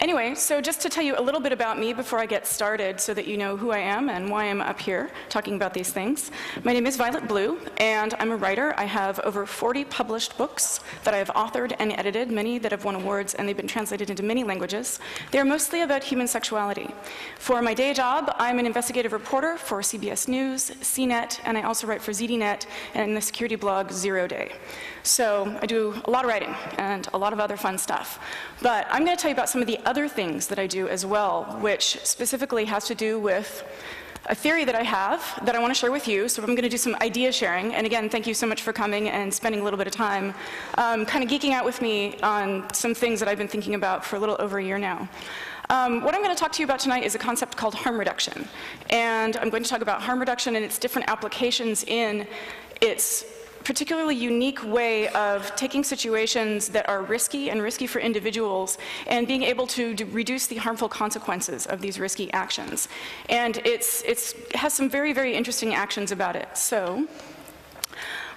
Anyway, so just to tell you a little bit about me before I get started so that you know who I am and why I'm up here talking about these things. My name is Violet Blue, and I'm a writer. I have over 40 published books that I have authored and edited, many that have won awards, and they've been translated into many languages. They are mostly about human sexuality. For my day job, I'm an investigative reporter for CBS News, CNET, and I also write for ZDNet and the security blog Zero Day. So I do a lot of writing and a lot of other fun stuff. But I'm going to tell you about some of the other things that I do as well, which specifically has to do with a theory that I have that I want to share with you. So I'm going to do some idea sharing. And again, thank you so much for coming and spending a little bit of time kind of geeking out with me on some things that I've been thinking about for a little over a year now. What I'm going to talk to you about tonight is a concept called harm reduction. And I'm going to talk about harm reduction and its different applications in its particularly unique way of taking situations that are risky and risky for individuals and being able to reduce the harmful consequences of these risky actions. And it has some very, very interesting actions about it. So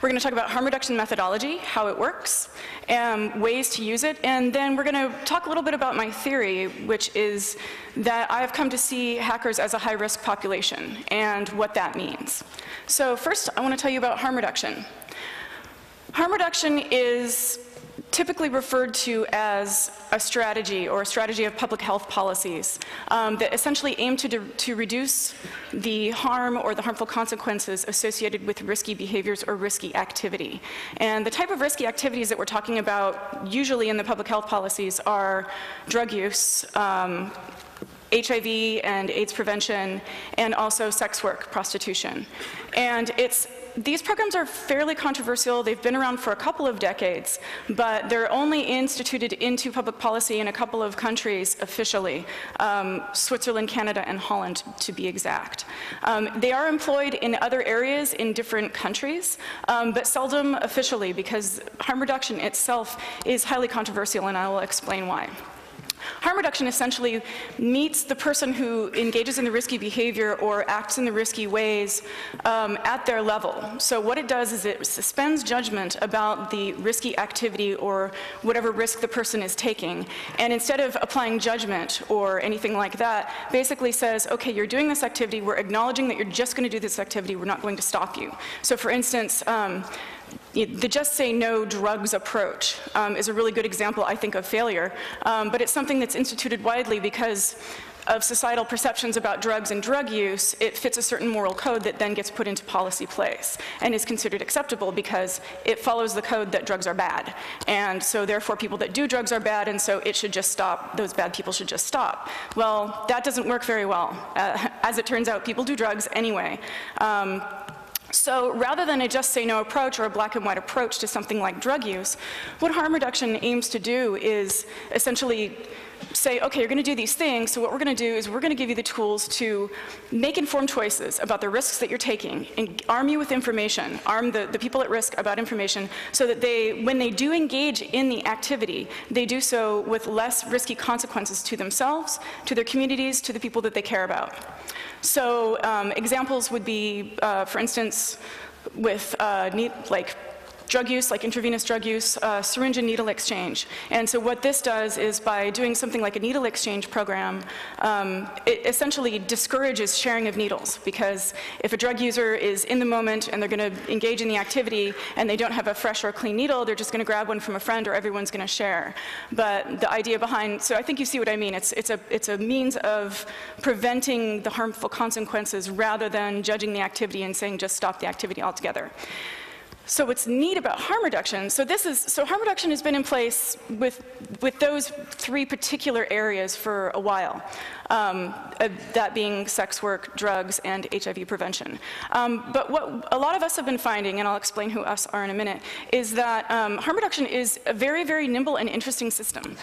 we're going to talk about harm reduction methodology, how it works, ways to use it, and then we're going to talk a little bit about my theory, which is that I've come to see hackers as a high-risk population and what that means. So first, I want to tell you about harm reduction. Harm reduction is typically referred to as a strategy or a strategy of public health policies that essentially aim to reduce the harm or the harmful consequences associated with risky behaviors or risky activity. And the type of risky activities that we're talking about usually in the public health policies are drug use, HIV and AIDS prevention, and also sex work, prostitution. And these programs are fairly controversial. They've been around for a couple of decades, but they're only instituted into public policy in a couple of countries officially, Switzerland, Canada, and Holland, to be exact. They are employed in other areas in different countries, but seldom officially, because harm reduction itself is highly controversial, and I will explain why. Harm reduction essentially meets the person who engages in the risky behavior or acts in the risky ways at their level. So what it does is it suspends judgment about the risky activity or whatever risk the person is taking. And instead of applying judgment or anything like that, basically says, okay, you're doing this activity, we're acknowledging that you're just going to do this activity, we're not going to stop you. So for instance, the just say no drugs approach is a really good example, I think, of failure, but it's something that's instituted widely because of societal perceptions about drugs and drug use. It fits a certain moral code that then gets put into policy place and is considered acceptable because it follows the code that drugs are bad. And so therefore people that do drugs are bad, and so it should just stop, those bad people should just stop. Well, that doesn't work very well. As it turns out, people do drugs anyway. So rather than a just say no approach or a black and white approach to something like drug use, what harm reduction aims to do is essentially say, okay, you're going to do these things, so what we're going to do is we're going to give you the tools to make informed choices about the risks that you're taking and arm you with information, arm the people at risk about information so that they, when they do engage in the activity, they do so with less risky consequences to themselves, to their communities, to the people that they care about. So examples would be, for instance, with like drug use, like intravenous drug use, syringe and needle exchange. And so what this does is by doing something like a needle exchange program, it essentially discourages sharing of needles, because if a drug user is in the moment and they're going to engage in the activity and they don't have a fresh or clean needle, they're just going to grab one from a friend or everyone's going to share. But the idea behind, so I think you see what I mean, it's a means of preventing the harmful consequences rather than judging the activity and saying just stop the activity altogether. So what's neat about harm reduction, so harm reduction has been in place with those three particular areas for a while, that being sex work, drugs, and HIV prevention. But what a lot of us have been finding, and I'll explain who us are in a minute, is that harm reduction is a very, very nimble and interesting system.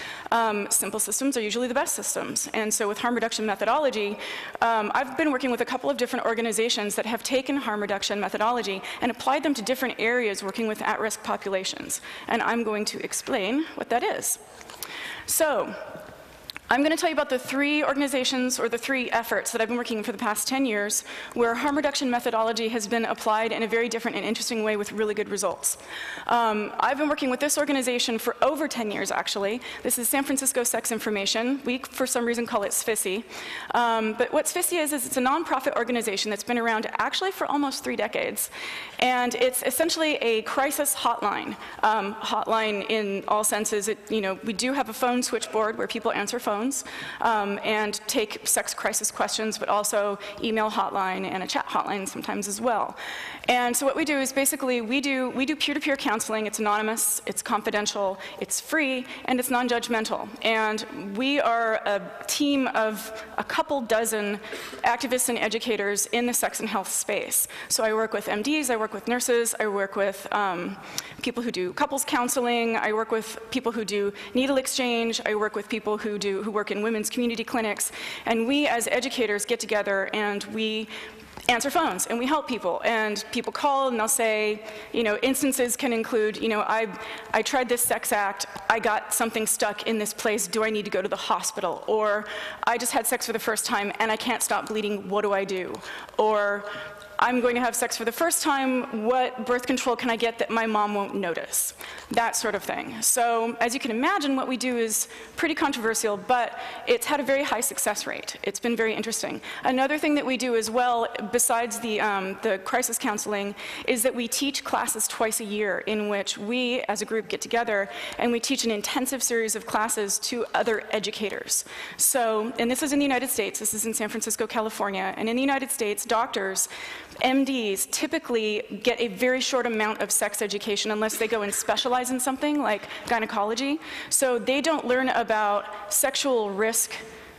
Simple systems are usually the best systems. And so with harm reduction methodology, I've been working with a couple of different organizations that have taken harm reduction methodology and applied them to different areas working with at-risk populations. And I'm going to explain what that is. So I'm going to tell you about the three organizations or the three efforts that I've been working for the past 10 years where harm reduction methodology has been applied in a very different and interesting way with really good results. I've been working with this organization for over 10 years, actually. This is San Francisco Sex Information. We, for some reason, call it SFISI. But what SFISI is it's a nonprofit organization that's been around actually for almost 3 decades. And it's essentially a crisis hotline. Hotline in all senses. We do have a phone switchboard where people answer phones. And take sex crisis questions, but also email hotline and a chat hotline sometimes as well. And so what we do is basically we do peer-to-peer counseling. It's anonymous, it's confidential, it's free, and it's non-judgmental. And we are a team of a couple dozen activists and educators in the sex and health space. So I work with MDs, I work with nurses, I work with people who do couples counseling, I work with people who do needle exchange, I work with people who work in women's community clinics, and we as educators get together and we answer phones and we help people. And people call and they'll say, instances can include, I tried this sex act, I got something stuck in this place, do I need to go to the hospital? Or I just had sex for the first time and I can't stop bleeding, what do I do? Or I'm going to have sex for the first time, what birth control can I get that my mom won't notice? That sort of thing. So as you can imagine, what we do is pretty controversial, but it's had a very high success rate. It's been very interesting. Another thing that we do as well, besides the crisis counseling, is that we teach classes twice a year in which we as a group get together and we teach an intensive series of classes to other educators. So, and this is in the United States, this is in San Francisco, California, and in the United States, doctors, MDs typically get a very short amount of sex education unless they go and specialize in something like gynecology. So they don't learn about sexual risk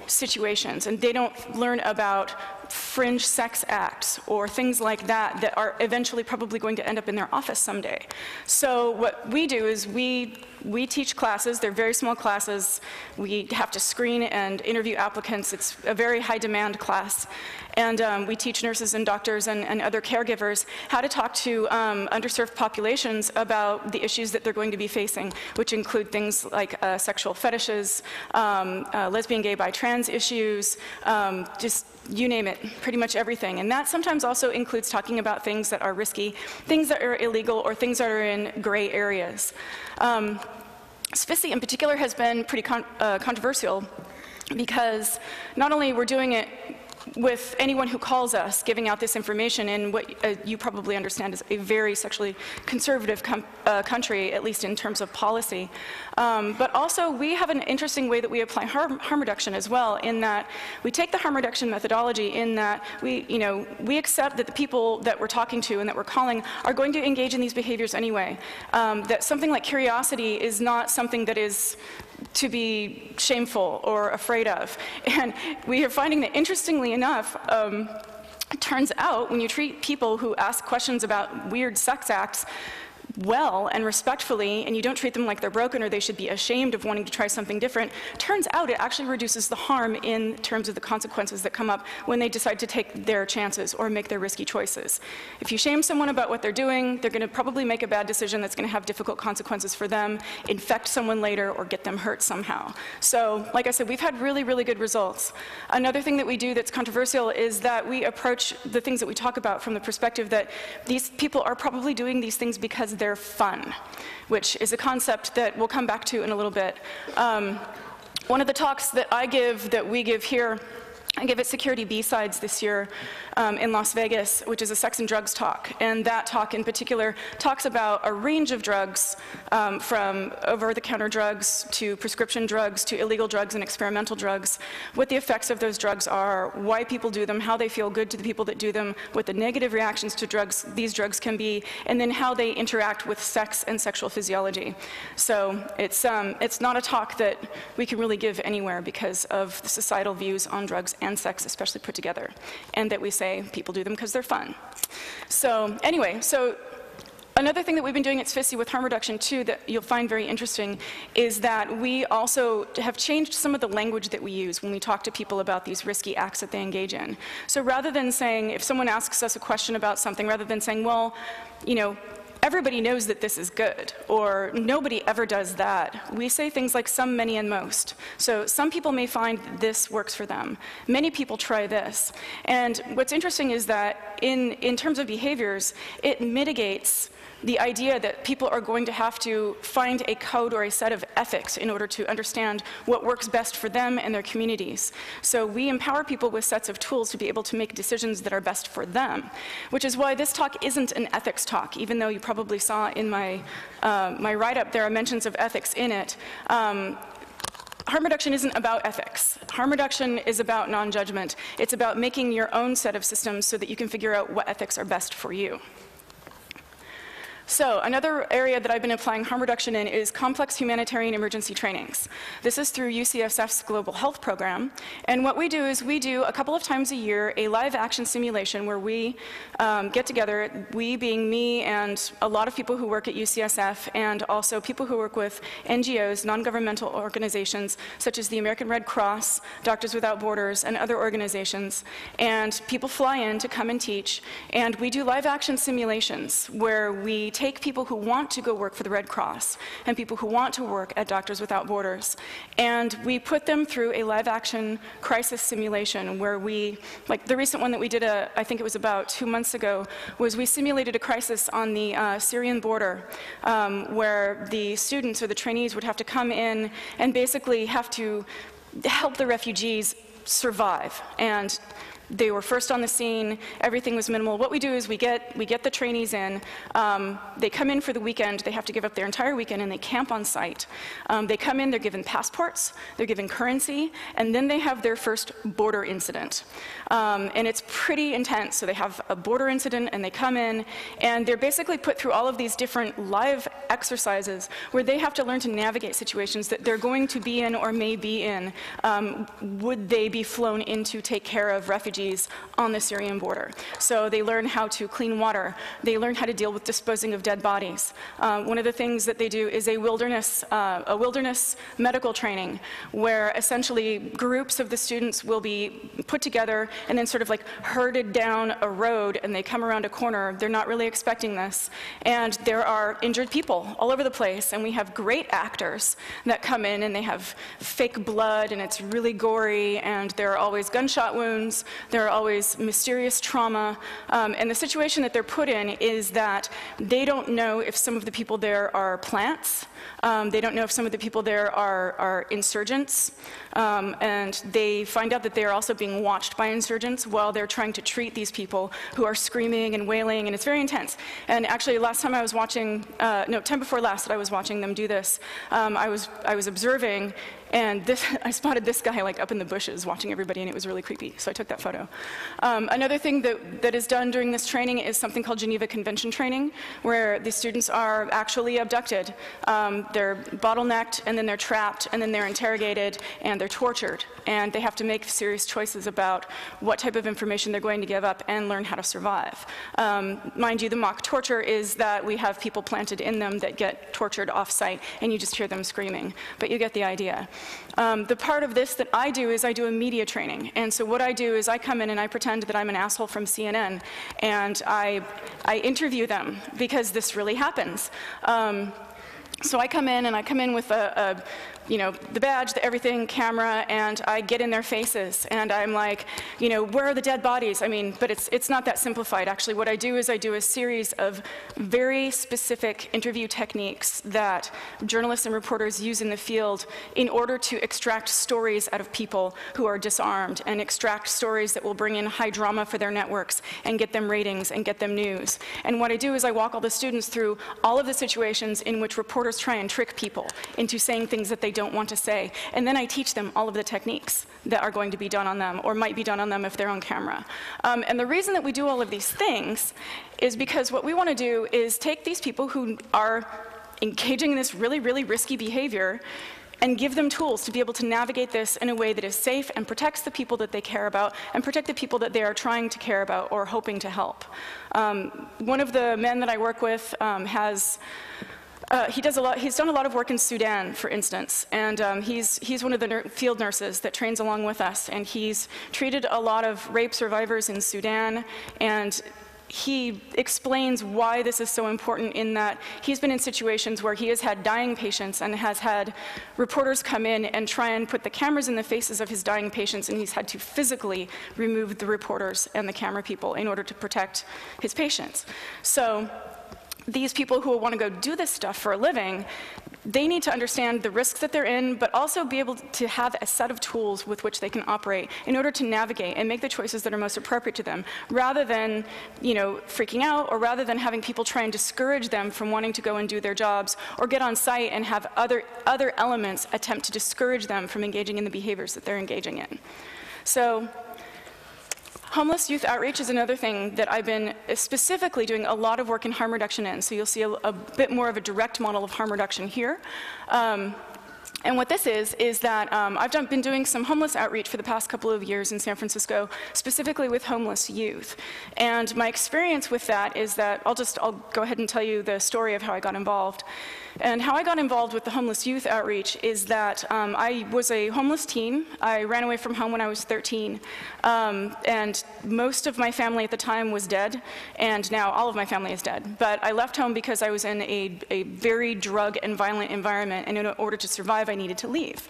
situations, and they don't learn about fringe sex acts or things like that that are eventually probably going to end up in their office someday. So what we do is we teach classes. They're very small classes. We have to screen and interview applicants. It's a very high demand class. And we teach nurses and doctors and other caregivers how to talk to underserved populations about the issues that they're going to be facing, which include things like sexual fetishes, lesbian, gay, bi, trans issues, just you name it, pretty much everything. And that sometimes also includes talking about things that are risky, things that are illegal, or things that are in gray areas. SFISI in particular has been pretty controversial because not only we're doing it with anyone who calls us, giving out this information in what you probably understand is a very sexually conservative country, at least in terms of policy. But also, we have an interesting way that we apply harm reduction as well, in that we take the harm reduction methodology in that we accept that the people that we're talking to and that we're calling are going to engage in these behaviors anyway. That something like curiosity is not something that is to be shameful or afraid of. And we are finding that, interestingly enough, it turns out when you treat people who ask questions about weird sex acts well and respectfully, and you don't treat them like they're broken or they should be ashamed of wanting to try something different, turns out it actually reduces the harm in terms of the consequences that come up when they decide to take their chances or make their risky choices. If you shame someone about what they're doing, they're going to probably make a bad decision that's going to have difficult consequences for them, infect someone later, or get them hurt somehow. So, like I said, we've had really, really good results. Another thing that we do that's controversial is that we approach the things that we talk about from the perspective that these people are probably doing these things because they're fun, which is a concept that we'll come back to in a little bit. One of the talks that I give, that we give here, I give at Security B-Sides this year in Las Vegas, which is a sex and drugs talk. And that talk in particular talks about a range of drugs, from over-the-counter drugs to prescription drugs to illegal drugs and experimental drugs, what the effects of those drugs are, why people do them, how they feel good to the people that do them, what the negative reactions to drugs these drugs can be, and then how they interact with sex and sexual physiology. So it's not a talk that we can really give anywhere because of the societal views on drugs and sex, especially put together, and that we say people do them because they're fun. So anyway, so another thing that we've been doing at SFISI with harm reduction too that you'll find very interesting is that we also have changed some of the language that we use when we talk to people about these risky acts that they engage in. So rather than saying, if someone asks us a question about something, rather than saying, well, everybody knows that this is good, or nobody ever does that. We say things like some, many, and most. So some people may find this works for them. Many people try this. And what's interesting is that in terms of behaviors, it mitigates the idea that people are going to have to find a code or a set of ethics in order to understand what works best for them and their communities. So we empower people with sets of tools to be able to make decisions that are best for them, which is why this talk isn't an ethics talk, even though you probably saw in my write-up there are mentions of ethics in it. Harm reduction isn't about ethics. Harm reduction is about non-judgment. It's about making your own set of systems so that you can figure out what ethics are best for you. So another area that I've been applying harm reduction in is complex humanitarian emergency trainings. This is through UCSF's Global Health Program. And what we do is we do a couple of times a year a live action simulation where we get together, we being me and a lot of people who work at UCSF and also people who work with NGOs, non-governmental organizations such as the American Red Cross, Doctors Without Borders, and other organizations. And people fly in to come and teach. And we do live action simulations where we take people who want to go work for the Red Cross and people who want to work at Doctors Without Borders, and we put them through a live action crisis simulation where we, like the recent one that we did, I think it was about 2 months ago, was we simulated a crisis on the Syrian border where the students or the trainees would have to come in and basically have to help the refugees survive. And they were first on the scene, everything was minimal. What we do is we get the trainees in, they come in for the weekend, they have to give up their entire weekend, and they camp on site. They come in, they're given passports, they're given currency, and then they have their first border incident. And it's pretty intense, so they have a border incident, and they come in, and they're basically put through all of these different live exercises where they have to learn to navigate situations that they're going to be in or may be in. Would they be flown in to take care of refugees on the Syrian border? So they learn how to clean water. They learn how to deal with disposing of dead bodies. One of the things that they do is a wilderness medical training, where essentially groups of the students will be put together and then sort of like herded down a road, and they come around a corner. They're not really expecting this. And there are injured people all over the place, and we have great actors that come in, and they have fake blood, and it's really gory, and there are always gunshot wounds. There are always mysterious trauma, and the situation that they're put in is that they don't know if some of the people there are plants, they don't know if some of the people there are insurgents, and they find out that they are also being watched by insurgents while they're trying to treat these people who are screaming and wailing, and it's very intense. And actually, last time I was watching, no, time before last that I was watching them do this, I was observing, and I spotted this guy like up in the bushes watching everybody, and it was really creepy, so I took that photo. Another thing that is done during this training is something called Geneva Convention training, where the students are actually abducted. They're bottlenecked, and then they're trapped, and then they're interrogated, and they're tortured. And they have to make serious choices about what type of information they're going to give up and learn how to survive. Mind you, the mock torture is that we have people planted in them that get tortured off-site, and you just hear them screaming. But you get the idea. The part of this that I do is I do a media training. And so what I do is I come in and I pretend that I'm an asshole from CNN, and I interview them, because this really happens. So I come in, and I come in with you know, the badge, the everything, camera, and I get in their faces, and I'm like, you know, where are the dead bodies? I mean, but it's not that simplified, actually. What I do is I do a series of very specific interview techniques that journalists and reporters use in the field in order to extract stories out of people who are disarmed, and extract stories that will bring in high drama for their networks and get them ratings and get them news. And what I do is I walk all the students through all of the situations in which reporters try and trick people into saying things that they don't want to say, and then I teach them all of the techniques that are going to be done on them, or might be done on them if they're on camera. And the reason that we do all of these things is because what we want to do is take these people who are engaging in this really, really risky behavior and give them tools to be able to navigate this in a way that is safe and protects the people that they care about and protect the people that they are trying to care about or hoping to help. One of the men that I work with he's done a lot of work in Sudan, for instance, and he's one of the field nurses that trains along with us, and he's treated a lot of rape survivors in Sudan, and He explains why this is so important in that he's been in situations where he has had dying patients and has had reporters come in and try and put the cameras in the faces of his dying patients, and he's had to physically remove the reporters and the camera people in order to protect his patients. So these people who want to go do this stuff for a living, they need to understand the risks that they're in, but also be able to have a set of tools with which they can operate in order to navigate and make the choices that are most appropriate to them, rather than, freaking out, or rather than having people try and discourage them from wanting to go and do their jobs or get on site and have other elements attempt to discourage them from engaging in the behaviors that they're engaging in. So homeless youth outreach is another thing that I've been specifically doing a lot of work in harm reduction in. So you'll see a bit more of a direct model of harm reduction here. And what this is that I've been doing some homeless outreach for the past couple of years in San Francisco, specifically with homeless youth. And my experience with that is that I'll go ahead and tell you the story of how I got involved. And how I got involved with the homeless youth outreach is that I was a homeless teen. I ran away from home when I was 13. And most of my family at the time was dead. And now all of my family is dead. But I left home because I was in a very drug and violent environment. And in order to survive, I needed to leave.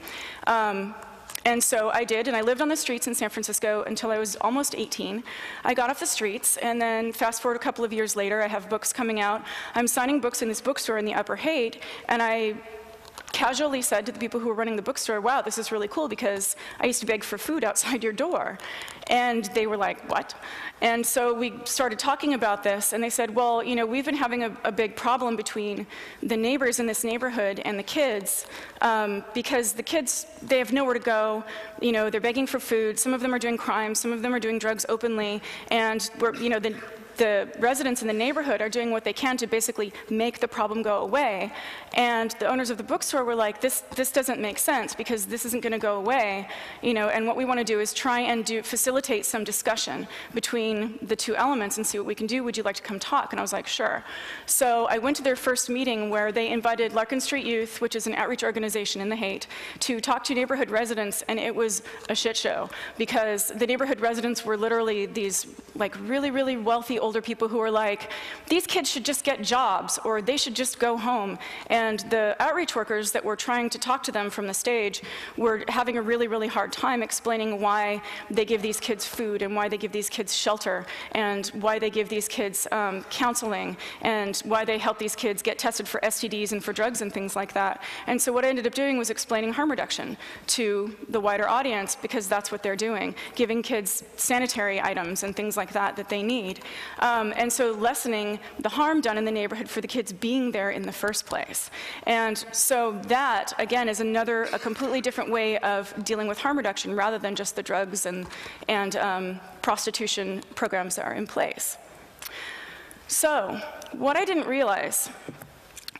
And so I did, and I lived on the streets in San Francisco until I was almost 18. I got off the streets, and then fast forward a couple of years later, I have books coming out. I'm signing books in this bookstore in the Upper Haight, and I casually said to the people who were running the bookstore, wow, this is really cool, because I used to beg for food outside your door. And they were like, what? And so we started talking about this, and they said, well, we've been having a big problem between the neighbors in this neighborhood and the kids, because the kids, they have nowhere to go. They're begging for food. Some of them are doing crimes. Some of them are doing drugs openly. And we're, the residents in the neighborhood are doing what they can to basically make the problem go away. And the owners of the bookstore were like, this doesn't make sense, because this isn't going to go away. And what we want to do is try and facilitate some discussion between the two elements and see what we can do. Would you like to come talk? And I was like, sure. So I went to their first meeting, where they invited Larkin Street Youth, which is an outreach organization in the Haight, to talk to neighborhood residents. And it was a shit show, because the neighborhood residents were literally these really, really wealthy older people who are like, these kids should just get jobs, or they should just go home. And the outreach workers that were trying to talk to them from the stage were having a really, really hard time explaining why they give these kids food, and why they give these kids shelter, and why they give these kids counseling, and why they help these kids get tested for STDs and for drugs and things like that. And so what I ended up doing was explaining harm reduction to the wider audience, because that's what they're doing, giving kids sanitary items and things like that that they need. And so lessening the harm done in the neighborhood for the kids being there in the first place. And so that, again, is a completely different way of dealing with harm reduction, rather than just the drugs and prostitution programs that are in place. So what I didn't realize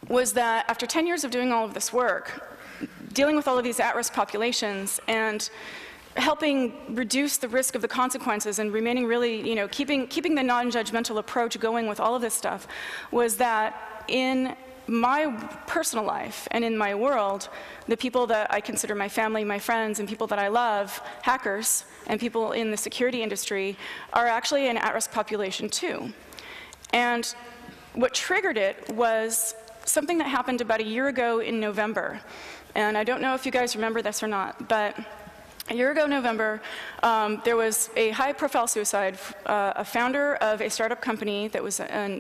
was that after 10 years of doing all of this work, dealing with all of these at-risk populations, and helping reduce the risk of the consequences, and remaining really, keeping the non-judgmental approach going with all of this stuff, was that in my personal life and in my world, the people that I consider my family, my friends, and people that I love, hackers, and people in the security industry, are actually an at-risk population too. And what triggered it was something that happened about a year ago in November. And I don't know if you guys remember this or not, but a year ago November, there was a high-profile suicide. A founder of a startup company that was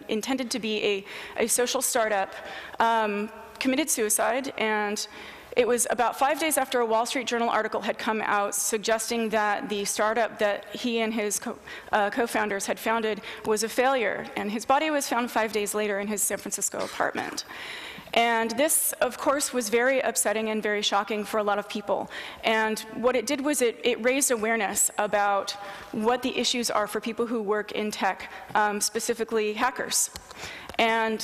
intended to be a social startup committed suicide, and it was about 5 days after a Wall Street Journal article had come out suggesting that the startup that he and his co-founders had founded was a failure, and his body was found 5 days later in his San Francisco apartment. And this, of course, was very upsetting and very shocking for a lot of people. And what it did was it raised awareness about what the issues are for people who work in tech, specifically hackers. And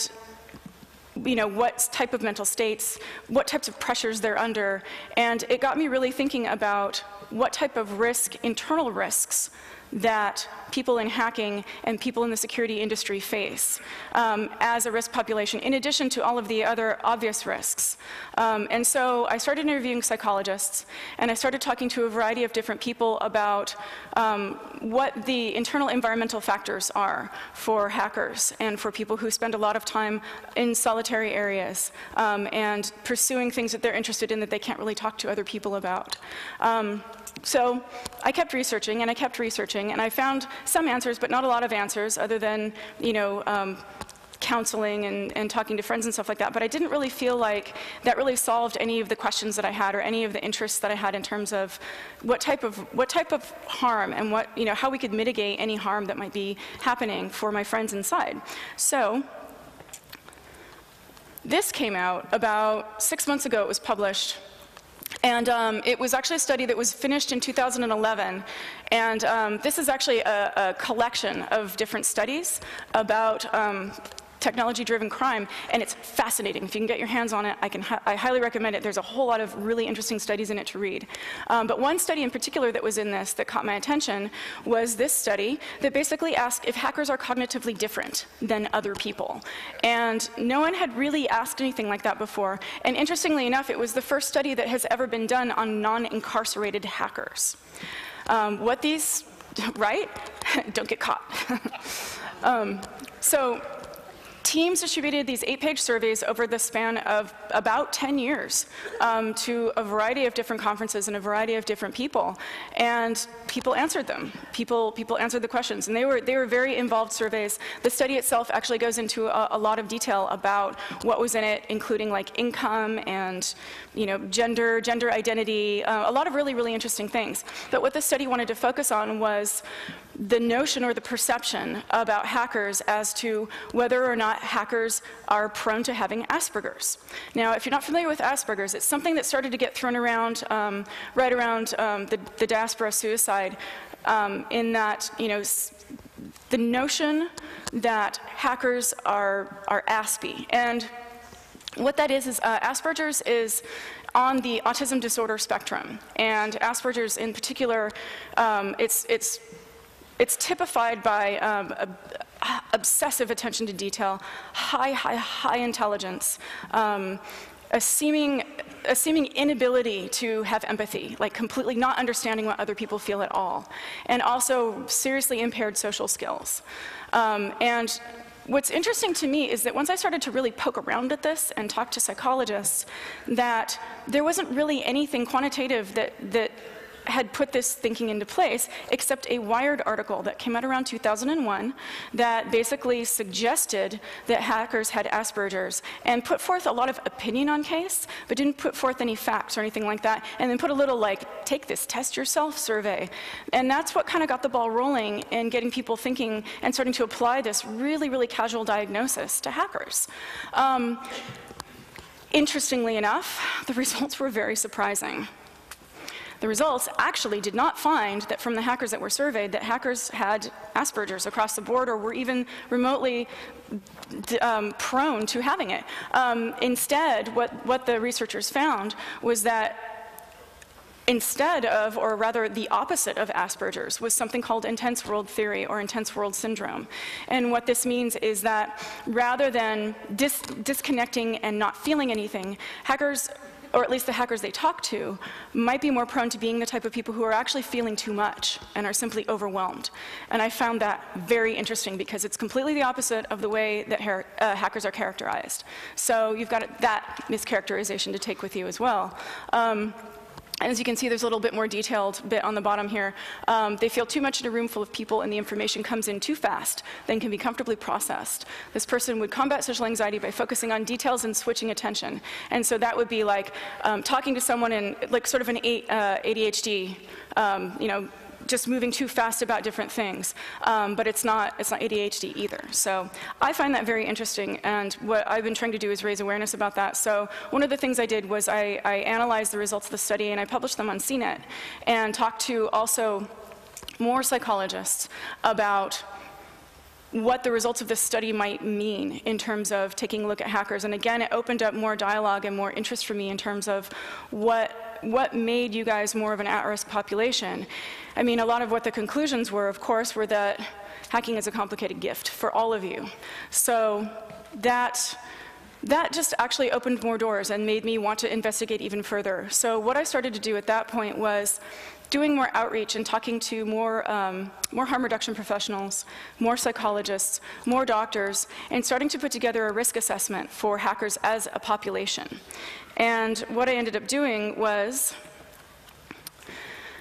what type of mental states, what types of pressures they're under. And it got me really thinking about what type of internal risks that people in hacking and people in the security industry face as a risk population, in addition to all of the other obvious risks. And so I started interviewing psychologists, and I started talking to a variety of different people about what the internal environmental factors are for hackers and for people who spend a lot of time in solitary areas and pursuing things that they're interested in that they can't really talk to other people about. So I kept researching, and I kept researching, and I found some answers, but not a lot of answers other than, you know, counseling and talking to friends and stuff like that. But I didn't really feel like that really solved any of the questions that I had or any of the interests that I had in terms of what type of harm and what, you know, how we could mitigate any harm that might be happening for my friends inside. So this came out about 6 months ago. It was published. And it was actually a study that was finished in 2011. And this is actually a collection of different studies about technology-driven crime, and it's fascinating. If you can get your hands on it, I highly recommend it. There's a whole lot of really interesting studies in it to read. But one study in particular that was in this that caught my attention was this study that basically asked if hackers are cognitively different than other people. And no one had really asked anything like that before. And interestingly enough, it was the first study that has ever been done on non-incarcerated hackers. What these, right? Don't get caught. So teams distributed these 8-page surveys over the span of about 10 years to a variety of different conferences and a variety of different people, and people answered them. People answered the questions, and they were very involved surveys. The study itself actually goes into a lot of detail about what was in it, including like income and, you know, gender identity, a lot of really interesting things. But what the study wanted to focus on was the notion or the perception about hackers as to whether or not hackers are prone to having Asperger's. Now, if you're not familiar with Asperger's, it's something that started to get thrown around right around the diaspora suicide, in that, you know, the notion that hackers are Aspie. And what that is Asperger's is on the autism disorder spectrum. And Asperger's in particular, it's typified by obsessive attention to detail, high intelligence, a seeming inability to have empathy, like completely not understanding what other people feel at all, and also seriously impaired social skills. And what's interesting to me is that once I started to really poke around at this and talk to psychologists, that there wasn't really anything quantitative that had put this thinking into place, except a Wired article that came out around 2001 that basically suggested that hackers had Asperger's and put forth a lot of opinion on case, but didn't put forth any facts or anything like that, and then put a little, like, take this test yourself survey. And that's what kind of got the ball rolling and getting people thinking and starting to apply this really casual diagnosis to hackers. Interestingly enough, the results were very surprising. The results actually did not find that from the hackers that were surveyed that hackers had Asperger's across the board or were even remotely prone to having it. Instead, what the researchers found was that instead of, or rather the opposite of Asperger's, was something called intense world theory or intense world syndrome. And what this means is that rather than disconnecting and not feeling anything, hackers, or at least the hackers they talk to, might be more prone to being the type of people who are actually feeling too much and are simply overwhelmed. And I found that very interesting because it's completely the opposite of the way that hackers are characterized. So you've got that mischaracterization to take with you as well. As you can see, there's a little bit more detailed bit on the bottom here. They feel too much in a room full of people and the information comes in too fast than can be comfortably processed. This person would combat social anxiety by focusing on details and switching attention. And so that would be like talking to someone in like sort of an ADHD, you know, just moving too fast about different things. But it's not ADHD either. So I find that very interesting, and what I've been trying to do is raise awareness about that. So one of the things I did was I analyzed the results of the study, and I published them on CNET, and talked to also more psychologists about what the results of this study might mean in terms of taking a look at hackers. And again, it opened up more dialogue and more interest for me in terms of what what made you guys more of an at-risk population? I mean, a lot of what the conclusions were, of course, were that hacking is a complicated gift for all of you. So that just actually opened more doors and made me want to investigate even further. So what I started to do at that point was doing more outreach and talking to more harm reduction professionals, more psychologists, more doctors, and starting to put together a risk assessment for hackers as a population. And what I ended up doing was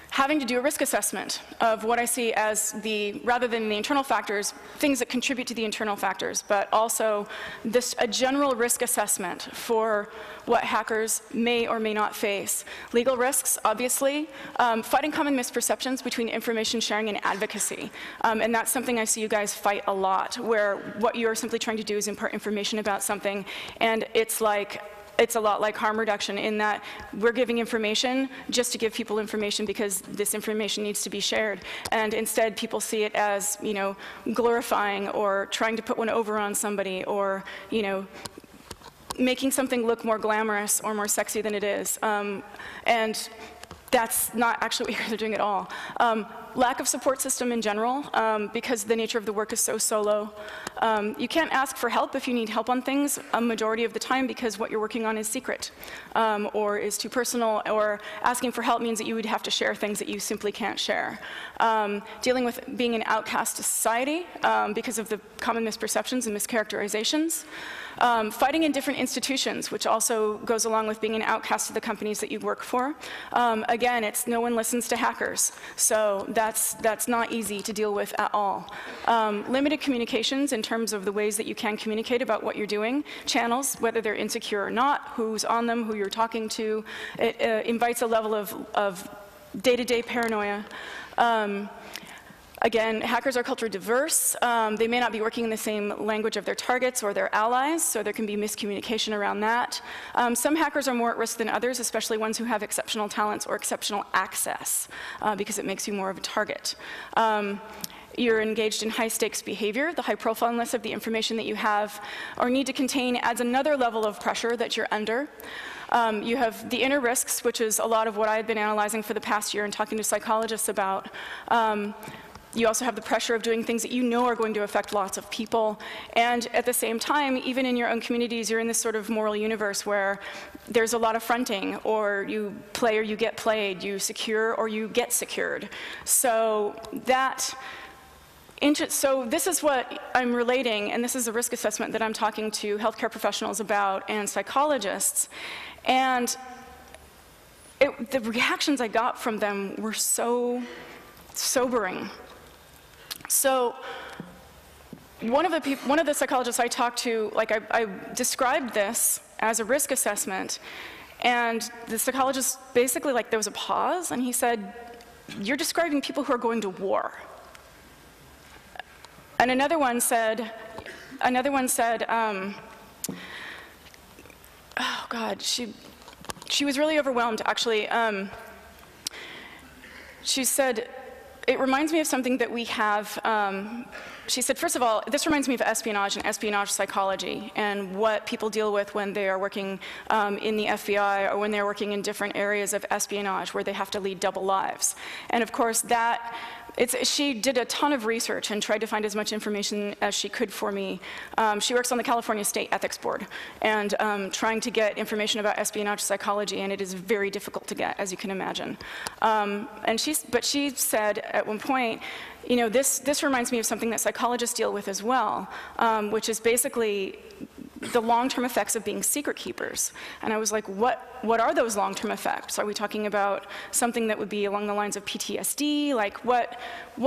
having to do a risk assessment of what I see as the, rather than the internal factors, things that contribute to the internal factors, but also this, a general risk assessment for what hackers may or may not face. Legal risks, obviously, fighting common misperceptions between information sharing and advocacy. And that's something I see you guys fight a lot, where what you're simply trying to do is impart information about something, and it's like, it's a lot like harm reduction in that we're giving information just to give people information because this information needs to be shared. And instead, people see it as, you know, glorifying or trying to put one over on somebody or, you know, making something look more glamorous or more sexy than it is. And that's not actually what you guys are doing at all. Lack of support system in general, because the nature of the work is so solo. You can't ask for help if you need help on things a majority of the time because what you're working on is secret or is too personal, or asking for help means that you would have to share things that you simply can't share. Dealing with being an outcast to society because of the common misperceptions and mischaracterizations. Fighting in different institutions, which also goes along with being an outcast to the companies that you work for. Again, it's no one listens to hackers. So that's not easy to deal with at all. Limited communications in terms of the ways that you can communicate about what you're doing. Channels, whether they're insecure or not, who's on them, who you're talking to. It invites a level of day-to-day paranoia. Again, hackers are culturally diverse. They may not be working in the same language of their targets or their allies, so there can be miscommunication around that. Some hackers are more at risk than others, especially ones who have exceptional talents or exceptional access, because it makes you more of a target. You're engaged in high-stakes behavior. The high-profileness of the information that you have or need to contain adds another level of pressure that you're under. You have the inner risks, which is a lot of what I had been analyzing for the past year and talking to psychologists about. You also have the pressure of doing things that you know are going to affect lots of people. And at the same time, even in your own communities, you're in this sort of moral universe where there's a lot of fronting, or you play or you get played, you secure or you get secured. So this is what I'm relating, and this is a risk assessment that I'm talking to healthcare professionals about and psychologists. And the reactions I got from them were so sobering. So one of the psychologists I talked to, like I described this as a risk assessment, and the psychologist basically, like, there was a pause, and he said, "You're describing people who are going to war." And another one said, "Oh God, she was really overwhelmed, actually." She said, "It reminds me of something that we have." She said, first of all, this reminds me of espionage and espionage psychology and what people deal with when they are working in the FBI or when they're working in different areas of espionage where they have to lead double lives. And of course, she did a ton of research and tried to find as much information as she could for me. She works on the California State Ethics Board and trying to get information about espionage psychology, and it is very difficult to get, as you can imagine. But she said at one point, you know, this reminds me of something that psychologists deal with as well, which is basically the long-term effects of being secret keepers. And I was like, what are those long-term effects? Are we talking about something that would be along the lines of PTSD? Like, what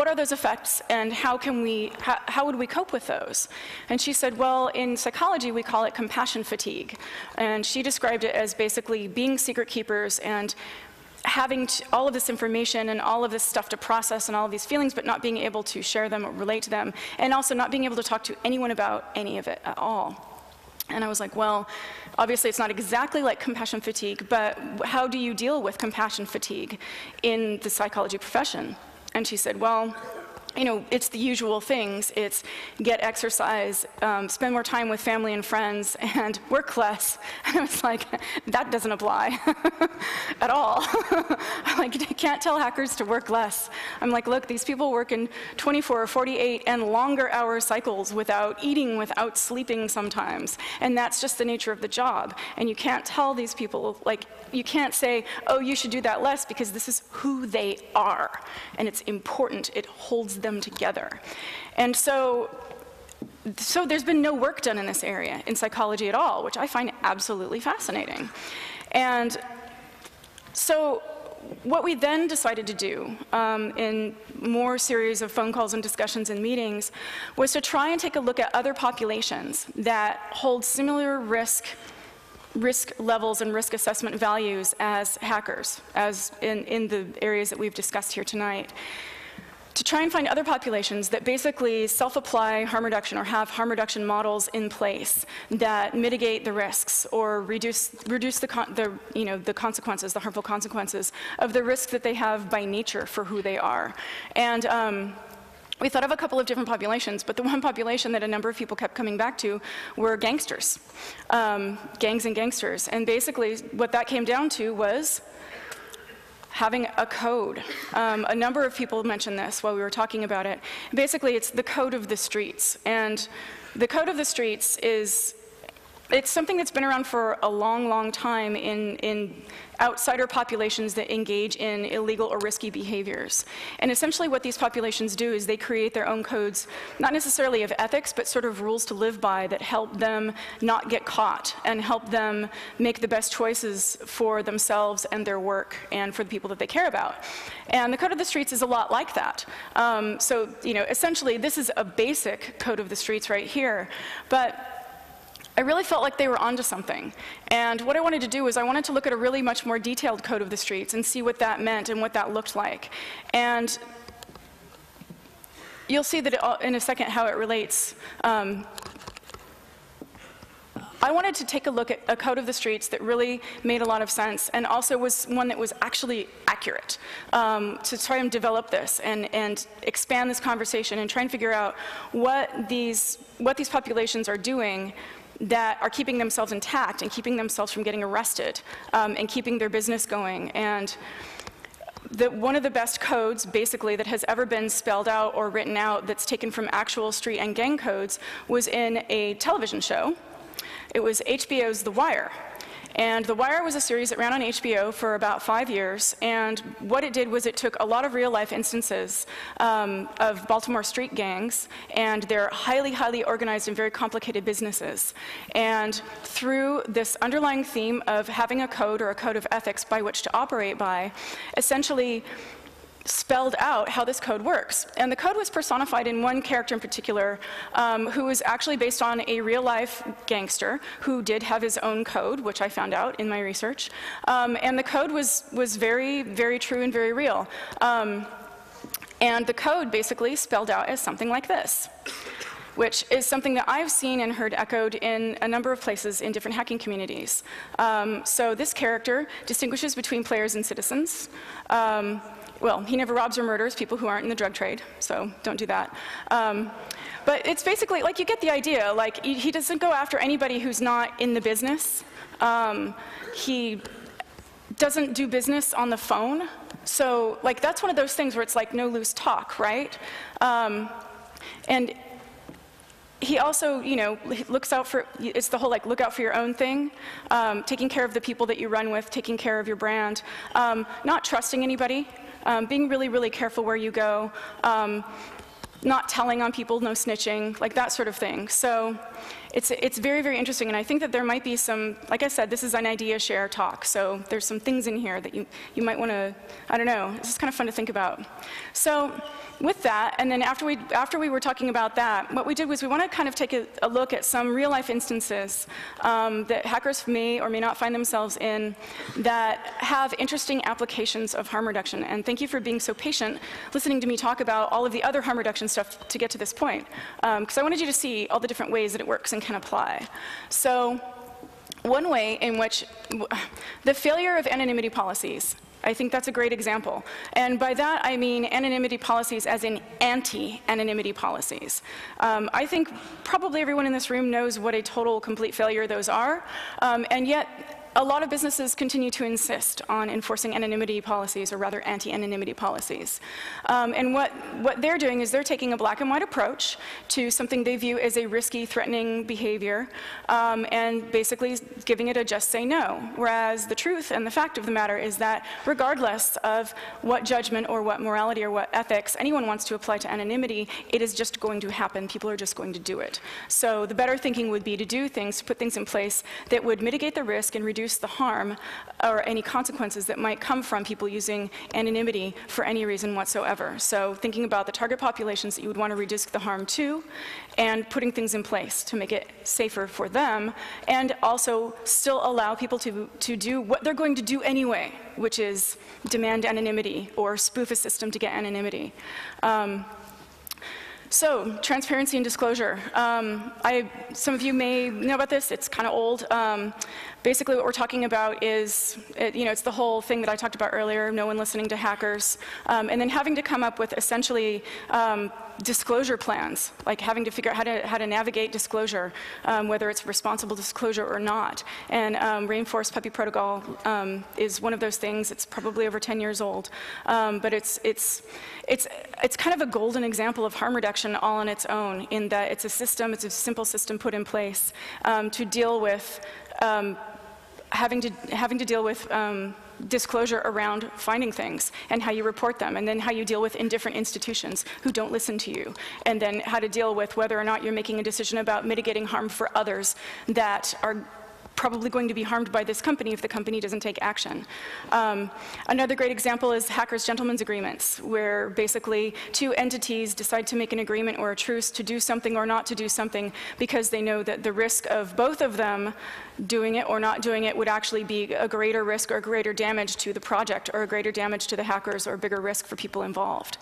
are those effects, and how would we cope with those? And she said, well, in psychology, we call it compassion fatigue. And she described it as basically being secret keepers and having all of this information and all of this stuff to process and all of these feelings, but not being able to share them or relate to them, and also not being able to talk to anyone about any of it at all. And I was like, well, obviously it's not exactly like compassion fatigue, but how do you deal with compassion fatigue in the psychology profession? And she said, well, you know, it's the usual things. It's get exercise, spend more time with family and friends, and work less. And I was like, that doesn't apply at all. I'm like, you can't tell hackers to work less. I'm like, look, these people work in 24 or 48 and longer hour cycles without eating, without sleeping sometimes. And that's just the nature of the job. And you can't tell these people, like, you can't say, oh, you should do that less, because this is who they are. And it's important. It holds them together. And so there's been no work done in this area, in psychology at all, which I find absolutely fascinating. And so what we then decided to do in more series of phone calls and discussions and meetings was to try and take a look at other populations that hold similar risk levels and risk assessment values as hackers, as in the areas that we've discussed here tonight, to try and find other populations that basically self-apply harm reduction or have harm reduction models in place that mitigate the risks or reduce the consequences, the harmful consequences of the risks that they have by nature for who they are. And we thought of a couple of different populations, but the one population that a number of people kept coming back to were gangsters, gangs and gangsters. And basically what that came down to was having a code. A number of people mentioned this while we were talking about it. Basically, it's the code of the streets. And the code of the streets is, it's something that's been around for a long, long time in outsider populations that engage in illegal or risky behaviors. And essentially what these populations do is they create their own codes, not necessarily of ethics, but sort of rules to live by that help them not get caught and help them make the best choices for themselves and their work and for the people that they care about. And the code of the streets is a lot like that. So, you know, essentially this is a basic code of the streets right here. But I really felt like they were onto something. And what I wanted to do was I wanted to look at a really much more detailed code of the streets and see what that meant and what that looked like. And you'll see that in a second how it relates. I wanted to take a look at a code of the streets that really made a lot of sense and also was one that was actually accurate, to try and develop this and expand this conversation and try and figure out what these populations are doing that are keeping themselves intact and keeping themselves from getting arrested and keeping their business going. And one of the best codes, basically, that has ever been spelled out or written out that's taken from actual street and gang codes was in a television show. It was HBO's The Wire. And The Wire was a series that ran on HBO for about 5 years. And what it did was it took a lot of real-life instances of Baltimore street gangs and their highly, highly organized and very complicated businesses. And through this underlying theme of having a code or a code of ethics by which to operate by, essentially spelled out how this code works. And the code was personified in one character in particular who was actually based on a real-life gangster who did have his own code, which I found out in my research. And the code was very, very true and very real. And the code basically spelled out as something like this, which is something that I've seen and heard echoed in a number of places in different hacking communities. So this character distinguishes between players and citizens. Well, he never robs or murders people who aren't in the drug trade, so don't do that. But it's basically, like, you get the idea. Like, he doesn't go after anybody who's not in the business. He doesn't do business on the phone. So, like, that's one of those things where it's like no loose talk, right? And he also, you know, looks out for, it's the whole, like, look out for your own thing, taking care of the people that you run with, taking care of your brand, not trusting anybody. Being really, really careful where you go, not telling on people, no snitching, like that sort of thing. So it's very, very interesting, and I think that there might be some, like I said, this is an idea share talk, so there's some things in here that you might want to, I don't know, this is kind of fun to think about. So with that, and then after we were talking about that, what we did was we want to kind of take a look at some real-life instances that hackers may or may not find themselves in that have interesting applications of harm reduction. And thank you for being so patient listening to me talk about all of the other harm reduction stuff to get to this point, because I wanted you to see all the different ways that it works and can apply. So one way in which the failure of anonymity policies I think that's a great example. And by that, I mean anonymity policies as in anti-anonymity policies. I think probably everyone in this room knows what a total, complete failure those are, and yet a lot of businesses continue to insist on enforcing anonymity policies, or rather anti-anonymity policies. And what they're doing is they're taking a black and white approach to something they view as a risky, threatening behavior, and basically giving it a just say no. Whereas the truth and the fact of the matter is that regardless of what judgment or what morality or what ethics anyone wants to apply to anonymity, it is just going to happen. People are just going to do it. So the better thinking would be to do things, to put things in place that would mitigate the risk and reduce the harm or any consequences that might come from people using anonymity for any reason whatsoever. So thinking about the target populations that you would want to reduce the harm to, and putting things in place to make it safer for them, and also still allow people to do what they're going to do anyway, which is demand anonymity or spoof a system to get anonymity. So, transparency and disclosure. Some of you may know about this. It's kind of old. Basically, what we're talking about is, it's the whole thing that I talked about earlier, no one listening to hackers, and then having to come up with essentially disclosure plans, like having to figure out how to navigate disclosure, whether it's responsible disclosure or not. And Rainforest Puppy Protocol is one of those things. It's probably over 10 years old, but it's kind of a golden example of harm reduction all on its own, in that it's a system, it's a simple system put in place to deal with having to deal with disclosure around finding things and how you report them, and then how you deal with indifferent institutions who don't listen to you, and then how to deal with whether or not you're making a decision about mitigating harm for others that are probably going to be harmed by this company if the company doesn't take action. Another great example is hackers' gentlemen's agreements, where basically two entities decide to make an agreement or a truce to do something or not to do something, because they know that the risk of both of them doing it or not doing it would actually be a greater risk or greater damage to the project, or a greater damage to the hackers, or a bigger risk for people involved.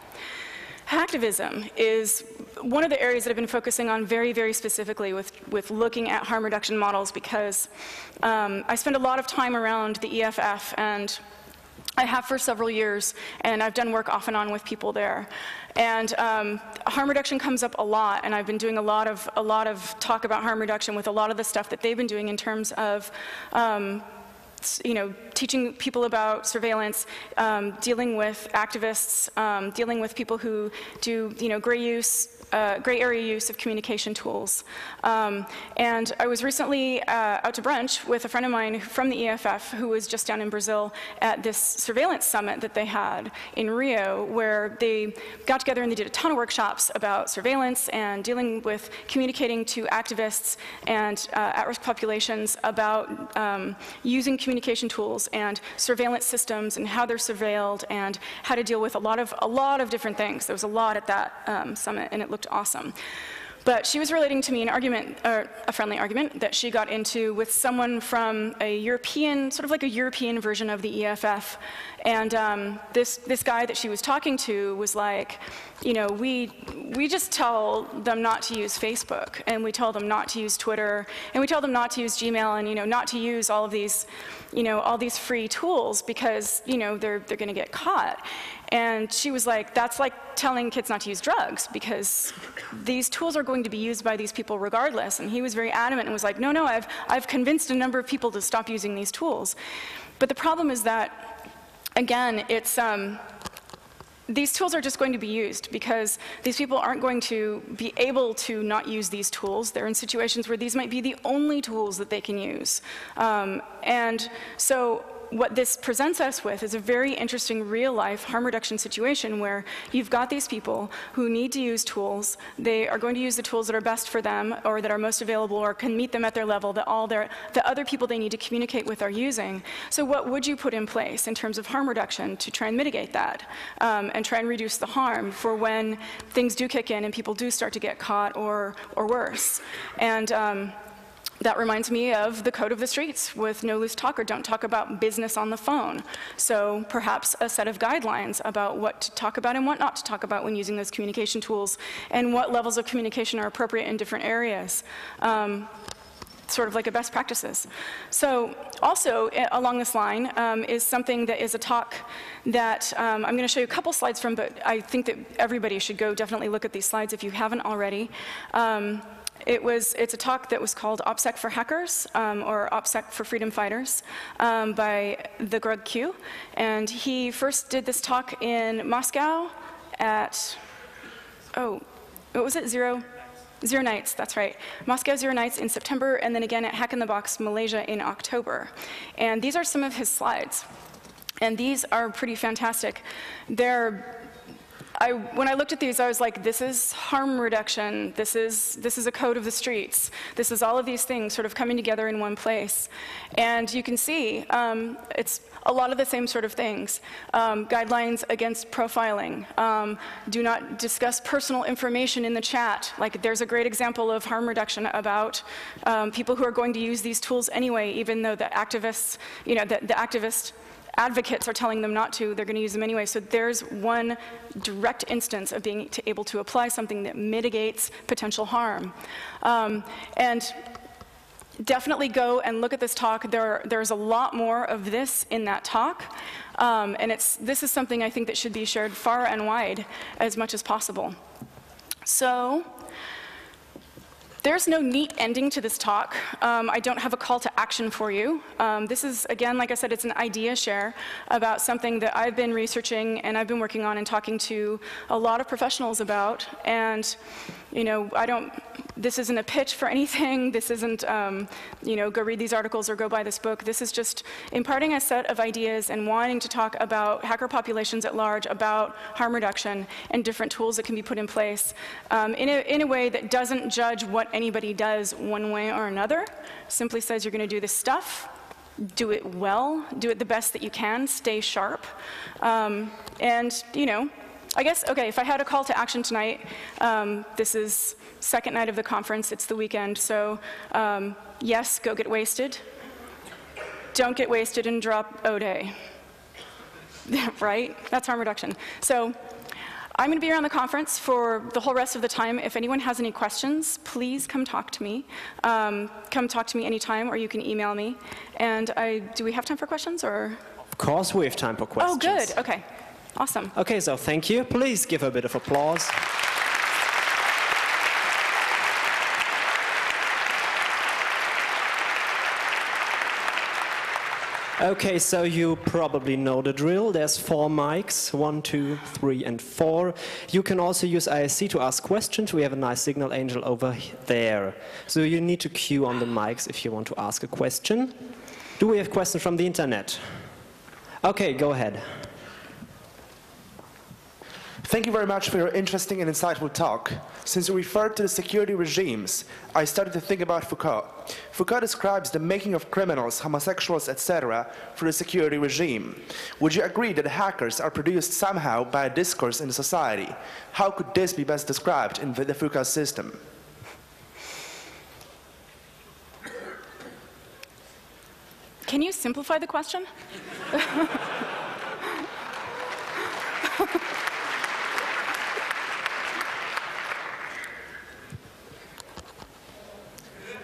Hacktivism is one of the areas that I've been focusing on very, very specifically with looking at harm reduction models, because I spend a lot of time around the EFF, and I have for several years, and I've done work off and on with people there. And harm reduction comes up a lot, and I've been doing a lot of talk about harm reduction with a lot of the stuff that they've been doing in terms of teaching people about surveillance, dealing with activists, dealing with people who do, gray area use of communication tools. And I was recently out to brunch with a friend of mine from the EFF who was just down in Brazil at this surveillance summit that they had in Rio, where they got together and they did a ton of workshops about surveillance and dealing with communicating to activists and at-risk populations about using communication tools and surveillance systems and how they're surveilled and how to deal with a lot of different things. There was a lot at that summit, and it looked awesome. But she was relating to me an argument, or a friendly argument, that she got into with someone from a European, sort of like a European version of the EFF. And this guy that she was talking to was like, we just tell them not to use Facebook, and we tell them not to use Twitter, and we tell them not to use Gmail, and not to use all of these, all these free tools, because they're going to get caught. And she was like, that's like telling kids not to use drugs, because these tools are going to be used by these people regardless. And he was very adamant and was like, no, I've convinced a number of people to stop using these tools. But the problem is that, again, it's these tools are just going to be used, because these people aren't going to be able to not use these tools. They're in situations where these might be the only tools that they can use. And so what this presents us with is a very interesting real-life harm reduction situation, where you've got these people who need to use tools. They are going to use the tools that are best for them, or that are most available, or can meet them at their level, that all the other people they need to communicate with are using. So what would you put in place in terms of harm reduction to try and mitigate that, and try and reduce the harm for when things do kick in and people do start to get caught, or worse? And that reminds me of the code of the streets with no loose talk, or don't talk about business on the phone. So perhaps a set of guidelines about what to talk about and what not to talk about when using those communication tools, and what levels of communication are appropriate in different areas. sort of like a best practices. So also along this line is something that is a talk that I'm going to show you a couple slides from, but I think that everybody should go definitely look at these slides if you haven't already. It's a talk that was called OPSEC for Hackers, or OPSEC for Freedom Fighters, by the Greg Q. And he first did this talk in Moscow at, what was it, Zero Nights, that's right. Moscow Zero Nights in September, and then again at Hack in the Box Malaysia in October. And these are some of his slides. And these are pretty fantastic. When I looked at these, I was like, this is harm reduction, this is a code of the streets, this is all of these things sort of coming together in one place. And you can see it's a lot of the same sort of things. Guidelines against profiling, do not discuss personal information in the chat. Like, there's a great example of harm reduction about people who are going to use these tools anyway, even though the activists, you know, the activist advocates are telling them not to, they're going to use them anyway. So there's one direct instance of being able to apply something that mitigates potential harm. And definitely go and look at this talk. There's a lot more of this in that talk. And this is something I think that should be shared far and wide as much as possible. So there's no neat ending to this talk. I don't have a call to action for you. This is, again, like I said, it's an idea share about something that I've been researching and I've been working on and talking to a lot of professionals about. And, you know, this isn't a pitch for anything. This isn't, you know, go read these articles or go buy this book. This is just imparting a set of ideas and wanting to talk about hacker populations at large, about harm reduction and different tools that can be put in place in a way that doesn't judge what anybody does one way or another. Simply says you're going to do this stuff, do it well, do it the best that you can, stay sharp. And, you know, I guess, okay, if I had a call to action tonight, this is second night of the conference, it's the weekend, so yes, go get wasted. Don't get wasted and drop O-Day. Right? That's harm reduction. So I'm going to be around the conference for the whole rest of the time. If anyone has any questions, please come talk to me. Come talk to me anytime, or you can email me. And do we have time for questions, or? Of course we have time for questions. Oh, good. Okay. Awesome. Okay, so thank you. Please give her a bit of applause. Okay, so you probably know the drill. There's 4 mics, 1, 2, 3, and 4. You can also use IRC to ask questions. We have a nice signal angel over there. So you need to queue on the mics if you want to ask a question. Do we have questions from the internet? Okay, go ahead. Thank you very much for your interesting and insightful talk. Since you referred to the security regimes, I started to think about Foucault. Foucault describes the making of criminals, homosexuals, etc. through the security regime. Would you agree that hackers are produced somehow by a discourse in the society? How could this be best described in the Foucault system? Can you simplify the question?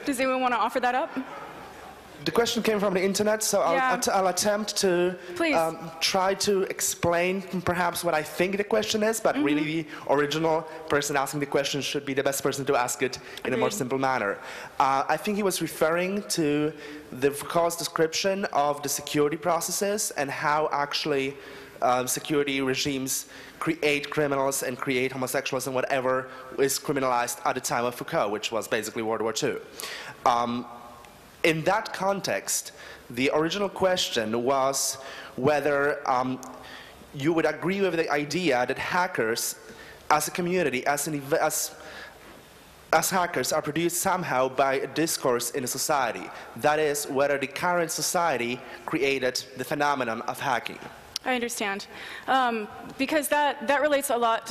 Does anyone want to offer that up? The question came from the internet, so I'll attempt to try to explain perhaps what I think the question is, but really the original person asking the question should be the best person to ask it in a more simple manner. I think he was referring to the Foucault's description of the security processes and how actually security regimes create criminals and create homosexuals and whatever is criminalized at the time of Foucault, which was basically World War II. In that context, the original question was whether you would agree with the idea that hackers, as a community, as hackers are produced somehow by a discourse in a society. That is, whether the current society created the phenomenon of hacking. I understand. Because that relates a lot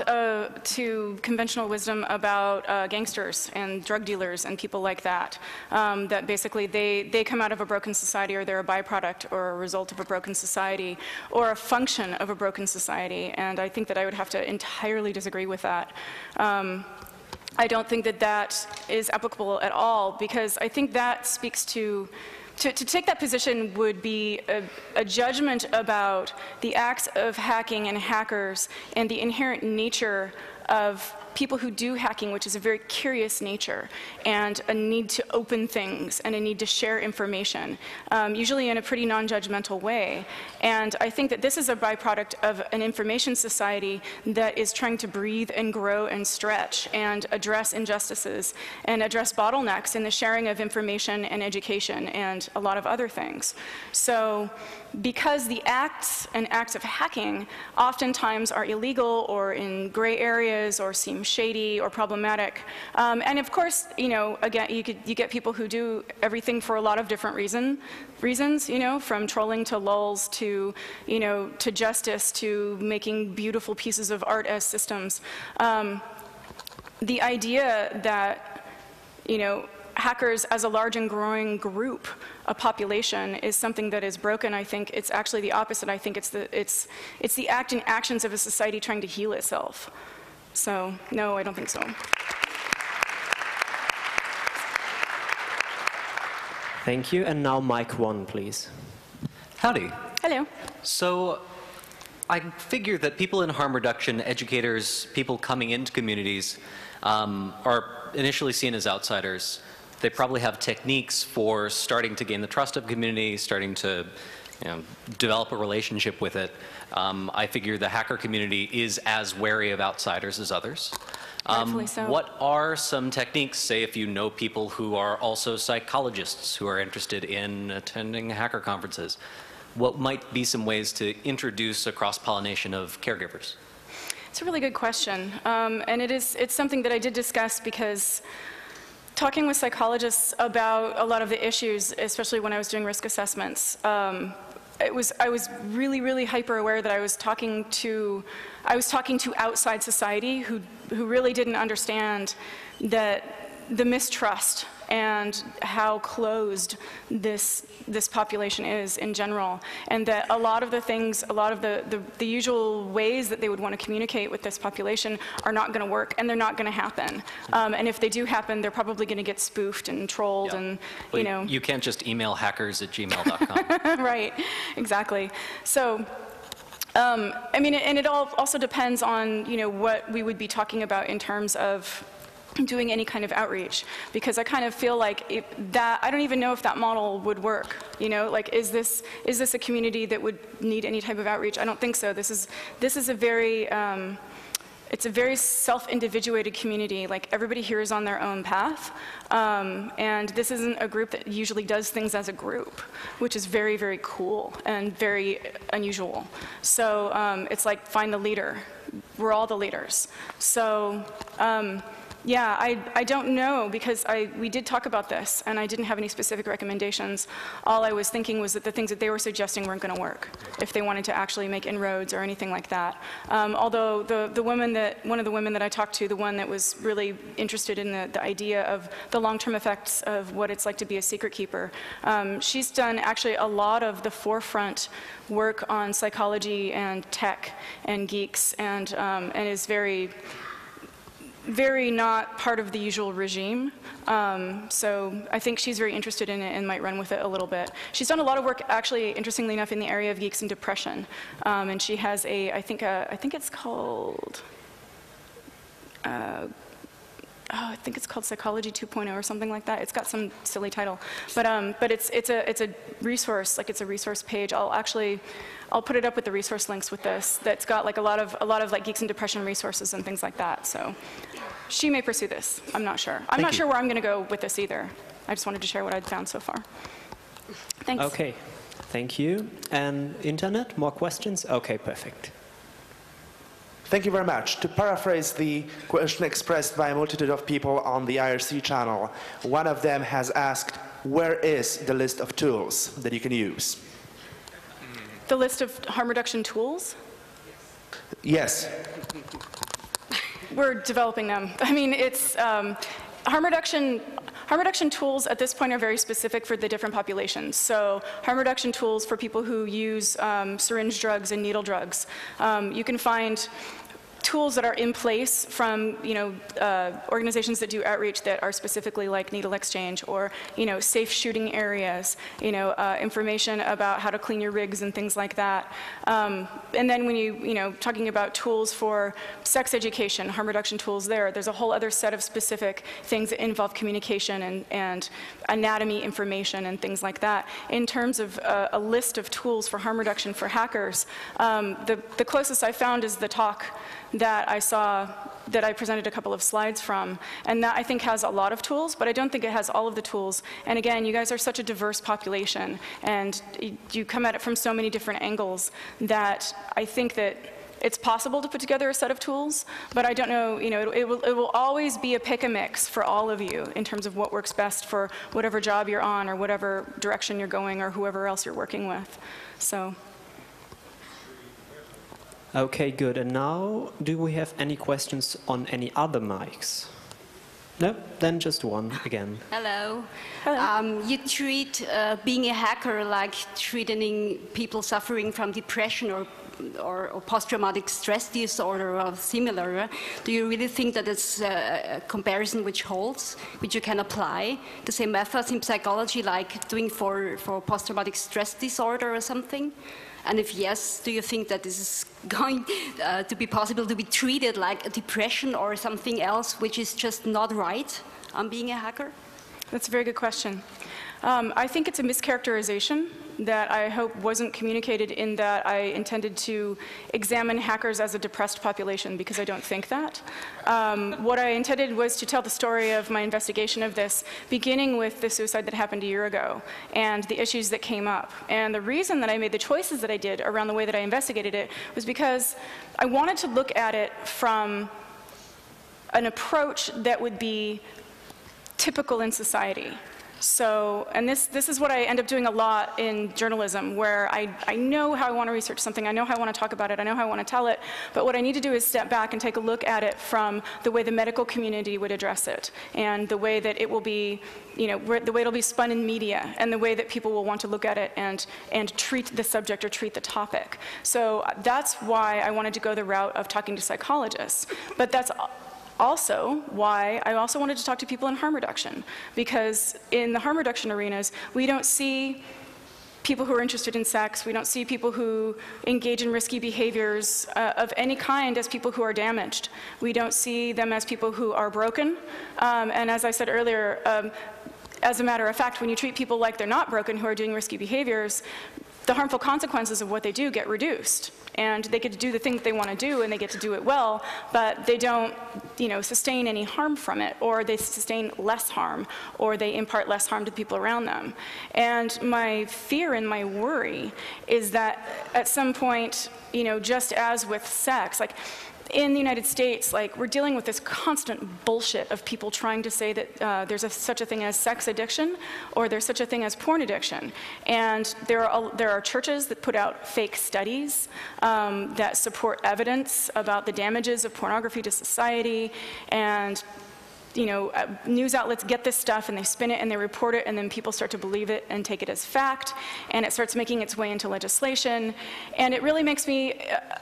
to conventional wisdom about gangsters and drug dealers and people like that. That basically they come out of a broken society, or they're a byproduct or a result of a broken society, or a function of a broken society. And I think that I would have to entirely disagree with that. I don't think that that is applicable at all, because I think that speaks to take that position would be a judgment about the acts of hacking and hackers and the inherent nature of people who do hacking, which is a very curious nature, and a need to open things, and a need to share information, usually in a pretty non-judgmental way. And I think that this is a byproduct of an information society that is trying to breathe and grow and stretch and address injustices and address bottlenecks in the sharing of information and education and a lot of other things. So, because the acts of hacking oftentimes are illegal or in gray areas or seem shady or problematic, and of course, you know, again, you get people who do everything for a lot of different reasons, you know, from trolling to lulls to, you know, to justice to making beautiful pieces of art as systems. The idea that, you know, hackers as a large and growing group, a population, is something that is broken. I think it's actually the opposite. I think it's the act and actions of a society trying to heal itself. So, no, I don't think so. Thank you. And now mic one, please. Howdy. Hello. So, I figure that people in harm reduction, educators, people coming into communities, are initially seen as outsiders. They probably have techniques for starting to gain the trust of community, starting to, you know, develop a relationship with it. I figure the hacker community is as wary of outsiders as others. So, what are some techniques, say if you know people who are also psychologists who are interested in attending hacker conferences, what might be some ways to introduce a cross-pollination of caregivers? It's a really good question. And it's something that I did discuss, because talking with psychologists about a lot of the issues, especially when I was doing risk assessments, I was really, really hyper aware that I was talking to outside society who really didn't understand that the mistrust and how closed this population is in general, and that a lot of the things, a lot of the usual ways that they would want to communicate with this population are not going to work, and they're not going to happen. And if they do happen, they're probably going to get spoofed and trolled, yeah. And well, you know, you can't just email hackers@gmail.com. Right, exactly. So. I mean, and it all also depends on, you know, what we would be talking about in terms of doing any kind of outreach, because I kind of feel like I don't even know if that model would work. You know, like, is this a community that would need any type of outreach? I don't think so. This is a very it's a very self-individuated community. Like, everybody here is on their own path, and this isn't a group that usually does things as a group, which is very, very cool and very unusual. So it's like, find the leader. We're all the leaders. So. Yeah, I don't know, because we did talk about this, and I didn't have any specific recommendations. All I was thinking was that the things that they were suggesting weren't going to work if they wanted to actually make inroads or anything like that. Although one of the women that I talked to, the one that was really interested in the idea of the long-term effects of what it's like to be a secret keeper, she's done actually a lot of the forefront work on psychology and tech and geeks, and is very not part of the usual regime. So I think she's very interested in it and might run with it a little bit. She's done a lot of work, actually, interestingly enough, in the area of geeks and depression. And she has I think it's called, I think it's called Psychology 2.0 or something like that. It's got some silly title, but it's a resource, like, it's a resource page. I'll put it up with the resource links with this. That's got like a lot of like geeks and depression resources and things like that. So she may pursue this. I'm not sure. I'm not sure where I'm going to go with this either. I just wanted to share what I'd found so far. Thanks. Okay, thank you. And internet, more questions? Okay, perfect. Thank you very much. To paraphrase the question expressed by a multitude of people on the IRC channel, one of them has asked, where is the list of tools that you can use? The list of harm reduction tools? Yes. We're developing them. I mean, it's harm reduction. Harm reduction tools at this point are very specific for the different populations. So harm reduction tools for people who use syringe drugs and needle drugs. You can find tools that are in place from, organizations that do outreach that are specifically like needle exchange or, safe shooting areas, information about how to clean your rigs and things like that. And then when you talking about tools for sex education, harm reduction tools there, there's a whole other set of specific things that involve communication and anatomy information and things like that. In terms of a list of tools for harm reduction for hackers, the closest I found is the talk that I saw, that I presented a couple of slides from, and that I think has a lot of tools, but I don't think it has all of the tools. And again, you guys are such a diverse population, and you come at it from so many different angles that I think that it's possible to put together a set of tools, but I don't know, it will always be a pick-a-mix for all of you in terms of what works best for whatever job you're on or whatever direction you're going or whoever else you're working with, so. Okay, good. And now, do we have any questions on any other mics? No? Then just one again. Hello. Hello. You treat being a hacker like treating people suffering from depression or post-traumatic stress disorder or similar. Do you really think that it's a comparison which holds, which you can apply? The same methods in psychology like doing for post-traumatic stress disorder or something? And if yes, do you think that this is going to be possible to be treated like a depression or something else which is just not right on being a hacker? That's a very good question. I think it's a mischaracterization that I hope wasn't communicated in that I intended to examine hackers as a depressed population, because I don't think that. What I intended was to tell the story of my investigation of this, beginning with the suicide that happened a year ago and the issues that came up. And the reason that I made the choices that I did around the way that I investigated it was because I wanted to look at it from an approach that would be typical in society. So, and this is what I end up doing a lot in journalism, where I know how I want to research something, I know how I want to talk about it, I know how I want to tell it, but what I need to do is step back and take a look at it from the way the medical community would address it, and the way that it will be, the way it'll be spun in media, and the way that people will want to look at it and treat the subject or treat the topic. So that's why I wanted to go the route of talking to psychologists, but that's also why I also wanted to talk to people in harm reduction, because in the harm reduction arenas, we don't see people who are interested in sex, we don't see people who engage in risky behaviors of any kind as people who are damaged. We don't see them as people who are broken, and as I said earlier, as a matter of fact, when you treat people like they're not broken, who are doing risky behaviors, the harmful consequences of what they do get reduced, and they get to do the thing that they want to do, and they get to do it well, but they don't, sustain any harm from it, or they sustain less harm, or they impart less harm to people around them. And my fear and my worry is that at some point, just as with sex, like, in the United States, we're dealing with this constant bullshit of people trying to say that there's such a thing as sex addiction, or there's such a thing as porn addiction. And there are churches that put out fake studies that support evidence about the damages of pornography to society, and news outlets get this stuff and they spin it and they report it, and then people start to believe it and take it as fact, and it starts making its way into legislation. And it really makes me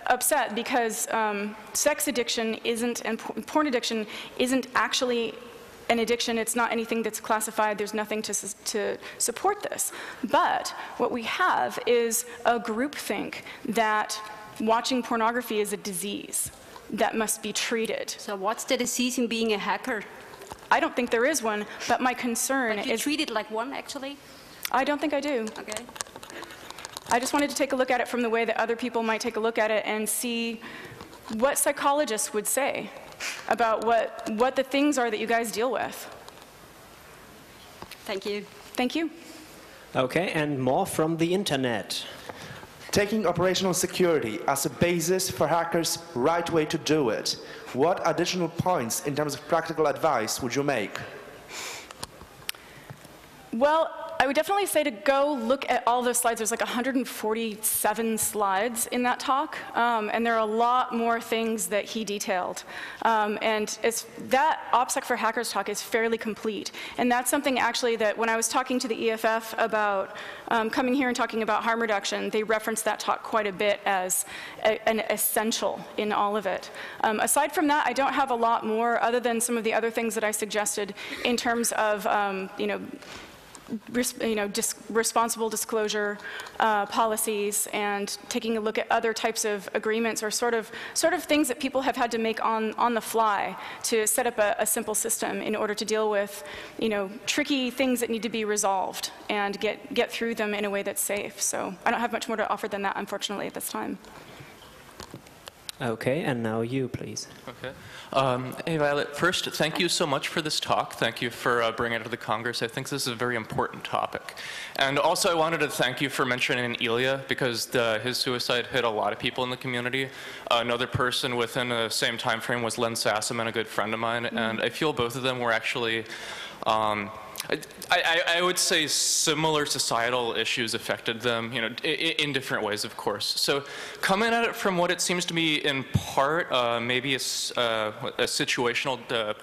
upset, because sex addiction isn't, and porn addiction isn't actually an addiction. It's not anything that's classified. There's nothing to support this. But what we have is a groupthink that watching pornography is a disease that must be treated. So what's the disease in being a hacker? I don't think there is one, but my concern is... But you treat it like one, actually? I don't think I do. Okay. I just wanted to take a look at it from the way that other people might take a look at it and see what psychologists would say about what the things are that you guys deal with. Thank you. Thank you. Okay, and more from the internet. Taking operational security as a basis for hackers, right way to do it. What additional points in terms of practical advice would you make? Well, I would definitely say to go look at all those slides. There's like 147 slides in that talk, and there are a lot more things that he detailed. And it's, that OPSEC for Hackers talk is fairly complete. And that's something actually that when I was talking to the EFF about coming here and talking about harm reduction, they referenced that talk quite a bit as an essential in all of it. Aside from that, I don't have a lot more other than some of the other things that I suggested in terms of, responsible disclosure policies and taking a look at other types of agreements or sort of things that people have had to make on the fly to set up a simple system in order to deal with, tricky things that need to be resolved and get through them in a way that's safe. So I don't have much more to offer than that, unfortunately, at this time. Okay, and now you, please. Okay. Hey, Violet. First, thank you so much for this talk. Thank you for bringing it to the Congress. I think this is a very important topic. And also, I wanted to thank you for mentioning Ilya, because his suicide hit a lot of people in the community. Another person within the same time frame was Len Sassaman, a good friend of mine. Mm-hmm. And I feel both of them were actually... I would say similar societal issues affected them, in different ways, of course. So coming at it from what it seems to be in part maybe a situational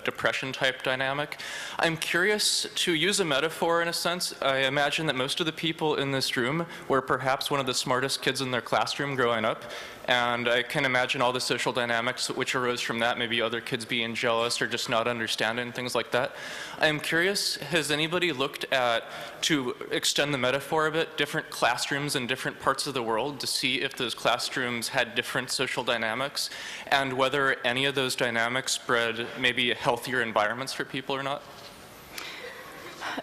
depression-type dynamic, I'm curious to use a metaphor in a sense. I imagine that most of the people in this room were perhaps one of the smartest kids in their classroom growing up. And I can imagine all the social dynamics which arose from that, maybe other kids being jealous or just not understanding, things like that. I'm curious, has anybody looked at, to extend the metaphor a bit, different classrooms in different parts of the world to see if those classrooms had different social dynamics and whether any of those dynamics spread maybe healthier environments for people or not?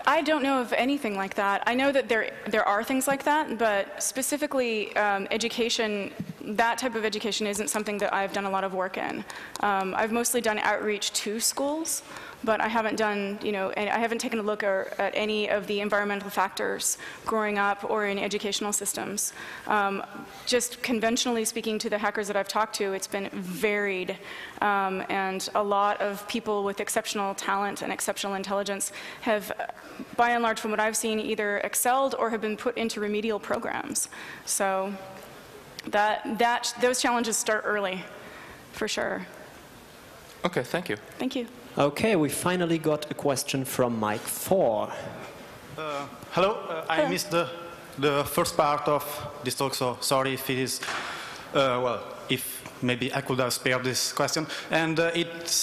I don't know of anything like that. I know that there are things like that, but specifically education, that type of education isn't something that I've done a lot of work in. I've mostly done outreach to schools, but I haven't done, I haven't taken a look at any of the environmental factors growing up or in educational systems. Just conventionally speaking to the hackers that I've talked to, it's been varied, and a lot of people with exceptional talent and exceptional intelligence have, by and large from what I've seen, either excelled or have been put into remedial programs. So those challenges start early, for sure. Okay, thank you. Thank you. Okay, we finally got a question from Mike 4. Hello, I missed the first part of this talk, so sorry if it is, if maybe I could have spared this question. And it's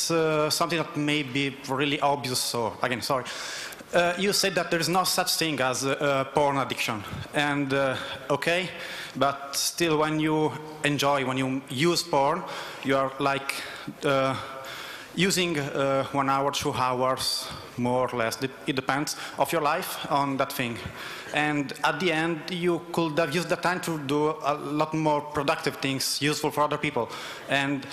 something that may be really obvious, so again, sorry. You said that there is no such thing as porn addiction. And okay, but still when you enjoy, when you use porn, you are like, using 1 hour, 2 hours, more or less, it depends, of your life on that thing. And at the end, you could have used the time to do a lot more productive things, useful for other people. And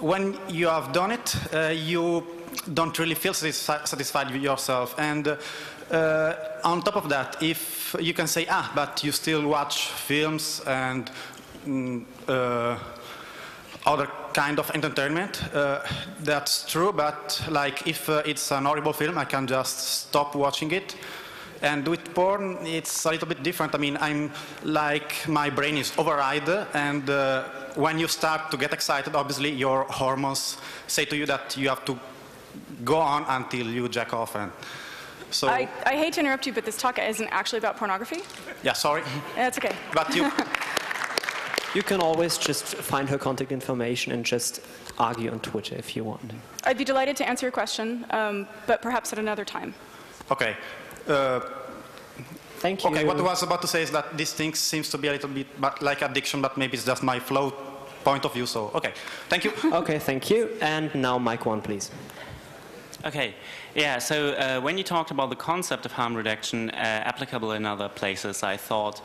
when you have done it, you don't really feel satisfied with yourself. And on top of that, if you can say, but you still watch films and other kind of entertainment, that's true, but like if it's an horrible film, I can just stop watching it. And with porn, it's a little bit different. I mean, I'm like, my brain is overridden, and when you start to get excited, obviously your hormones say to you that you have to go on until you jack off. And so I hate to interrupt you, but this talk isn't actually about pornography. Yeah, sorry. That's okay. But you... You can always just find her contact information and just argue on Twitter if you want. I'd be delighted to answer your question, but perhaps at another time. Okay. Thank you. Okay, what I was about to say is that this thing seems to be a little bit like addiction, but maybe it's just my flow point of view, so okay. Thank you. Okay, thank you. And now Mike 1, please. Okay. Yeah, so when you talked about the concept of harm reduction applicable in other places, I thought,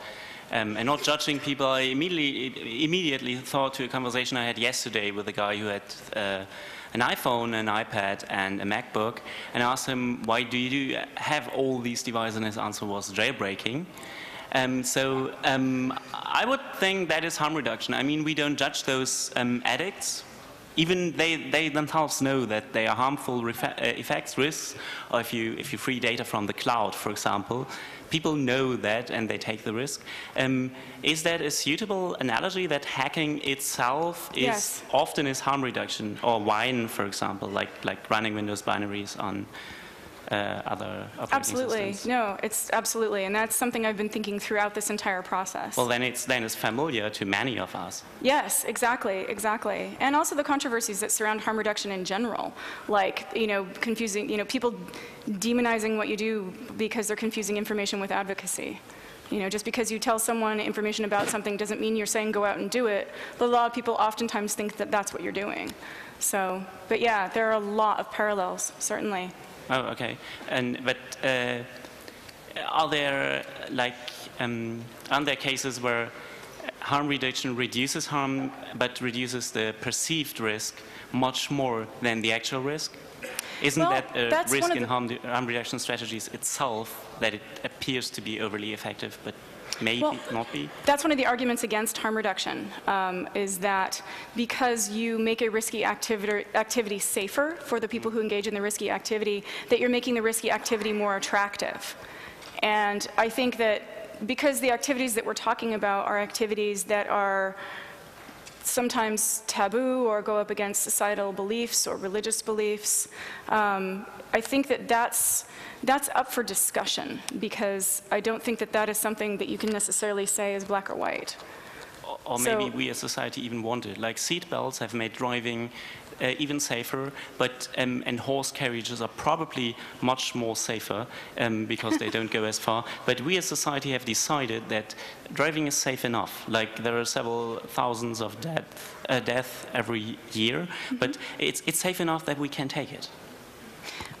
and not judging people, I immediately thought to a conversation I had yesterday with a guy who had an iPhone, an iPad, and a MacBook, and I asked him, why do you have all these devices? And his answer was jailbreaking. I would think that is harm reduction. I mean, we don't judge those addicts Even they themselves know that there are harmful effects, risks, or if you free data from the cloud, for example. People know that, and they take the risk. Is that a suitable analogy, that hacking itself is yes. often is harm reduction, or wine, for example, like running Windows binaries on other operating absolutely. Systems? No, it's absolutely, and that's something I've been thinking throughout this entire process. Well, then it's familiar to many of us. Yes, exactly, and also the controversies that surround harm reduction in general, like confusing, people demonizing what you do because they're confusing information with advocacy. Just because you tell someone information about something doesn't mean you're saying go out and do it. But a lot of people oftentimes think that that's what you're doing. So, but yeah, there are a lot of parallels, certainly. Oh, okay. But are there aren't there cases where harm reduction reduces harm but reduces the perceived risk much more than the actual risk? Isn't that a risk in harm reduction strategies itself, that it appears to be overly effective, but maybe not be? That's one of the arguments against harm reduction, is that because you make a risky activity safer for the people who engage in the risky activity, that you're making the risky activity more attractive. And I think that because the activities that we're talking about are activities that are sometimes taboo or go up against societal beliefs or religious beliefs, I think that that's up for discussion, because I don't think that that is something that you can necessarily say is black or white. Or maybe we as society even want it. Like seatbelts have made driving even safer, but and horse carriages are probably much more safer because they don't go as far. But we as society have decided that driving is safe enough. Like there are several thousands of deaths every year, but it's safe enough that we can take it.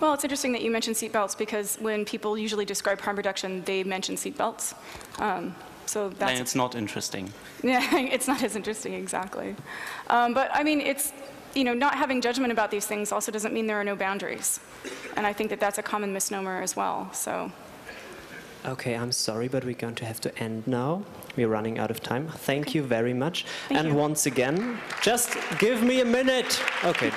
Well, it's interesting that you mentioned seatbelts, because when people usually describe harm reduction, they mention seatbelts. Then it's not interesting. Yeah, it's not as interesting, exactly. But I mean, it's not having judgment about these things also doesn't mean there are no boundaries, and I think that that's a common misnomer as well. So. Okay, I'm sorry, but we're going to have to end now. We're running out of time. Thank you very much. Thank you. Once again, just give me a minute. Okay.